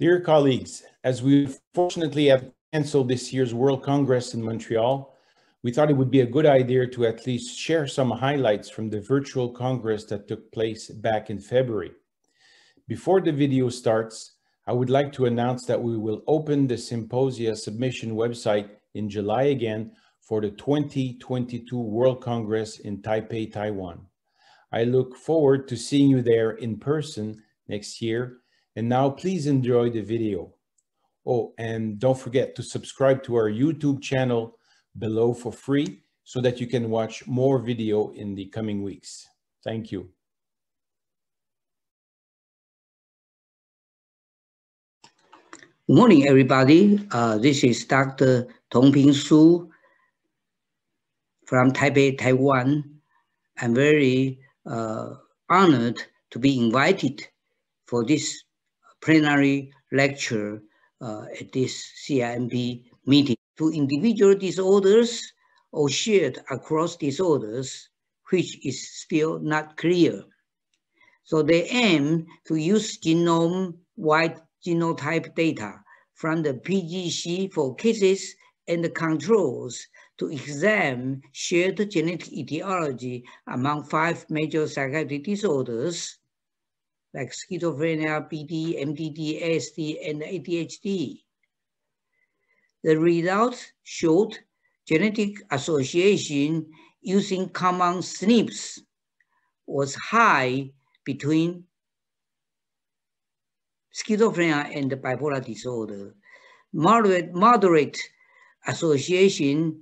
Dear colleagues, as we fortunately have canceled this year's World Congress in Montreal, we thought it would be a good idea to at least share some highlights from the virtual Congress that took place back in February. Before the video starts, I would like to announce that we will open the symposia submission website in July again for the 2022 World Congress in Taipei, Taiwan. I look forward to seeing you there in person next year. And now please enjoy the video. Oh, and don't forget to subscribe to our YouTube channel below for free so that you can watch more video in the coming weeks. Thank you. Morning, everybody. This is Dr. Tung-Ping Su from Taipei, Taiwan. I'm very honored to be invited for this plenary lecture at this CINP meeting to individual disorders or shared across disorders, which is still not clear. So they aim to use genome-wide genotype data from the PGC for cases and the controls to examine shared genetic etiology among 5 major psychiatric disorders like schizophrenia, PD, MDD, ASD, and ADHD. The results showed genetic association using common SNPs was high between schizophrenia and bipolar disorder. Moderate association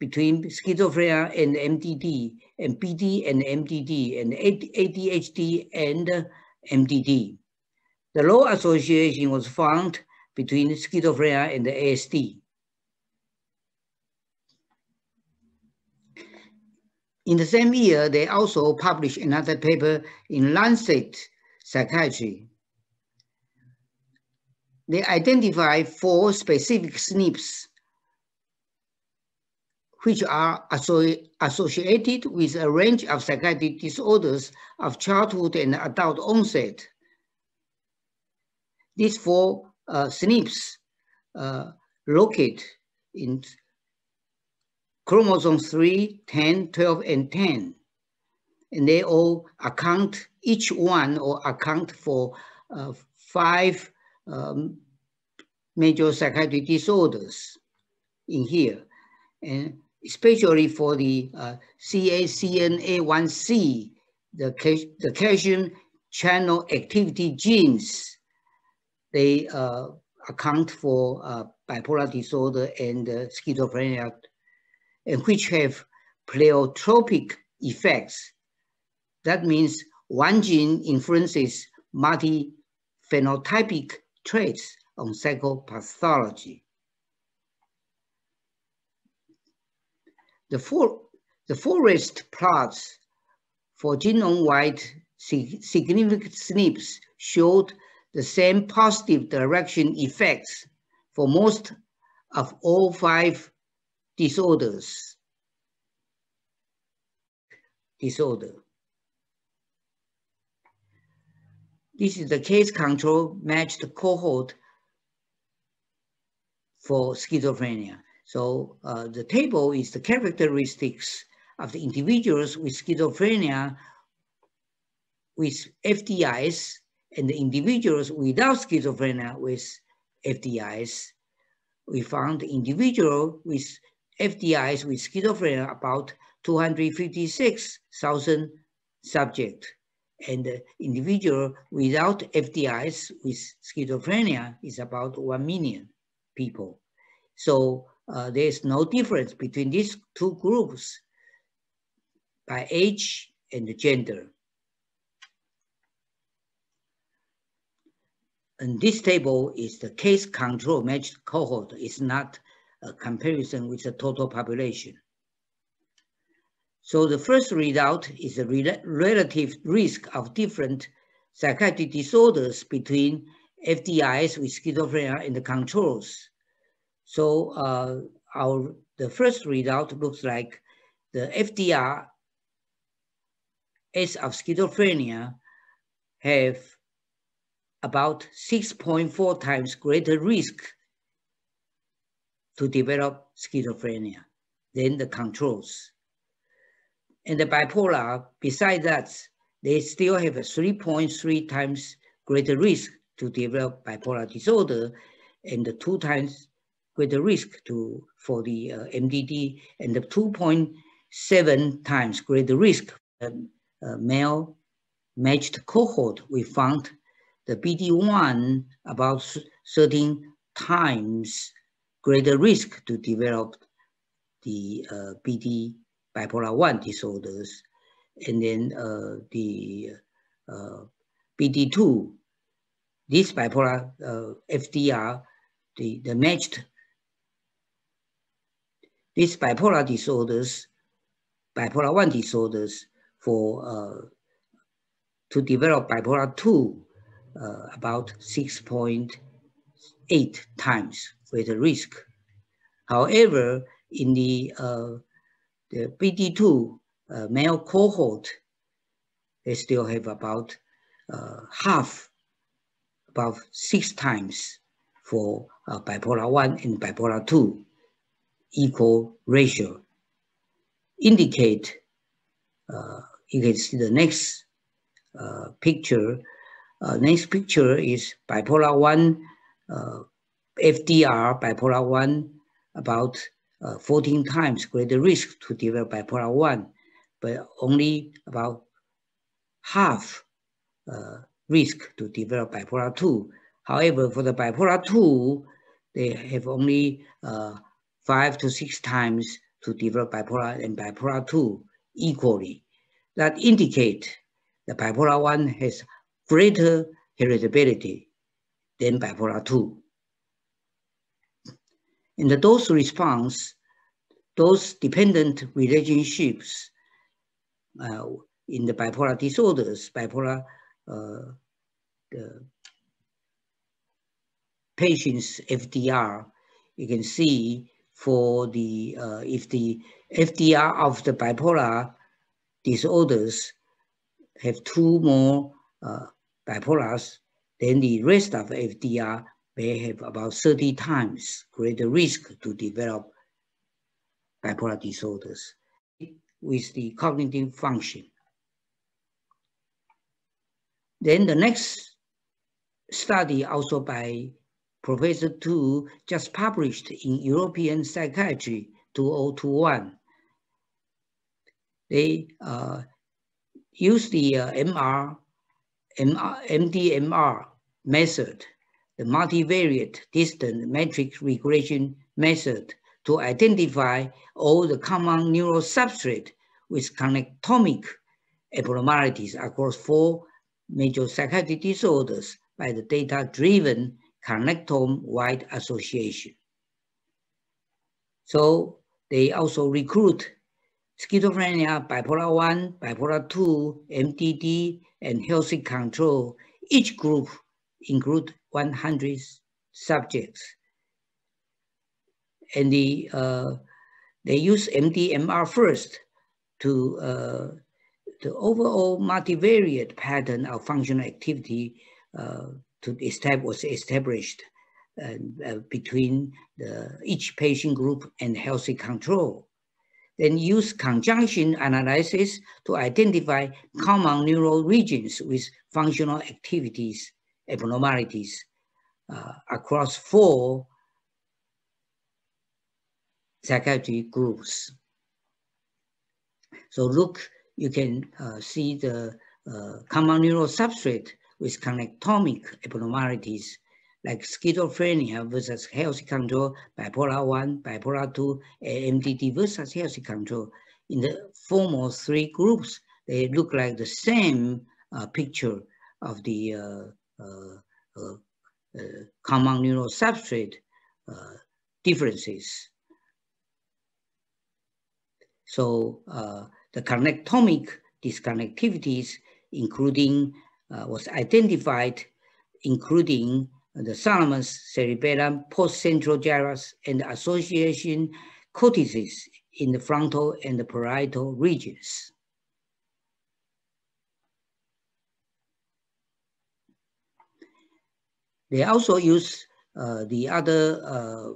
between schizophrenia and MDD, and PD and MDD, and ADHD and MDD. The low association was found between schizophrenia and the ASD. In the same year, they also published another paper in Lancet Psychiatry. They identified 4 specific SNPs which are associated with a range of psychiatric disorders of childhood and adult onset. These 4 SNPs locate in chromosomes 3, 10, 12, and 10. And they all account, each one or account for 5 major psychiatric disorders in here. And especially for the CACNA1C, the calcium channel activity genes, they account for bipolar disorder and schizophrenia, and which have pleiotrophic effects. That means one gene influences multi-phenotypic traits on psychopathology. The forest plots for genome-wide significant SNPs showed the same positive direction effects for most of all 5 disorders. This is the case control matched cohort for schizophrenia. So the table is the characteristics of the individuals with schizophrenia with FDIs and the individuals without schizophrenia with FDIs. We found the individual with FDIs with schizophrenia about 256,000 subjects, and the individual without FDIs with schizophrenia is about 1 million people. So there is no difference between these 2 groups by age and gender. And this table is the case control matched cohort. It's not a comparison with the total population. So the first readout is the relative risk of different psychiatric disorders between FDIs with schizophrenia and the controls. So the first readout looks like the FDIs of schizophrenia have about 6.4 times greater risk to develop schizophrenia than the controls. And the bipolar, besides that, they still have a 3.3 times greater risk to develop bipolar disorder and the 2 times greater risk for the MDD and the 2.7 times greater risk. Male matched cohort, we found the BD1 about 13 times greater risk to develop the BD bipolar 1 disorders, and then the BD2, this bipolar FDR, the matched, these bipolar disorders, bipolar 1 disorders for to develop bipolar 2 about 6.8 times greater risk. However, in the BD2 male cohort, they still have about half, about 6 times for bipolar 1 and bipolar 2 equal ratio. Indicate, you can see the next picture. Next picture is bipolar 1, FDR, bipolar 1, about 14 times greater risk to develop bipolar 1, but only about half risk to develop bipolar 2. However, for the bipolar 2, they have only 5 to 6 times to develop bipolar and bipolar 2 equally. That indicate the bipolar 1 has greater heritability than bipolar 2. In the dose response, dose dependent relationships in the bipolar disorders, bipolar patients FDR, you can see for the, if the FDR of the bipolar disorders have 2 more bipolars, then the rest of FDR may have about 30 times greater risk to develop bipolar disorders with the cognitive function. Then the next study, also by Professor Tu, just published in European Psychiatry 2021. They use the MDMR method, the multivariate distant matrix regression method, to identify all the common neural substrate with connectomic abnormalities across 4 major psychiatric disorders by the data-driven connectome-wide association. So they also recruit schizophrenia, bipolar 1, bipolar 2, MDD, and healthy control. Each group include 100 subjects. And they use MDMR first to the overall multivariate pattern of functional activity was established between each patient group and healthy control. Then use conjunction analysis to identify common neural regions with functional activities, abnormalities across 4 psychiatric groups. So look, you can see the common neural substrate with connectomic abnormalities like schizophrenia versus healthy control, bipolar 1, bipolar 2, MDD versus healthy control. In the former 3 groups, they look like the same picture of the common neural substrate differences. So the connectomic disconnectivities including was identified, including the thalamus, cerebellum, postcentral gyrus, and association cortices in the frontal and the parietal regions. They also use the other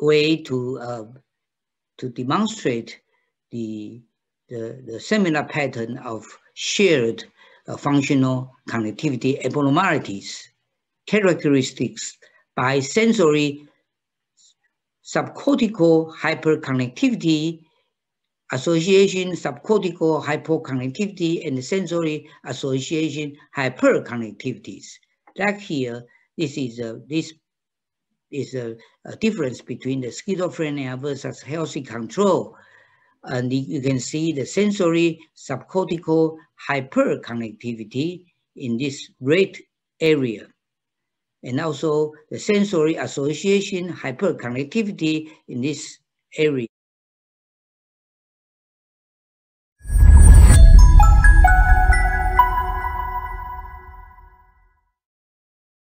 way to demonstrate the similar pattern of shared functional connectivity abnormalities, characteristics by sensory subcortical hyperconnectivity, association subcortical hypoconnectivity, and sensory association hyperconnectivities. Like here, this is a difference between the schizophrenia versus healthy control. And you can see the sensory subcortical hyperconnectivity in this red area, and also the sensory association hyperconnectivity in this area.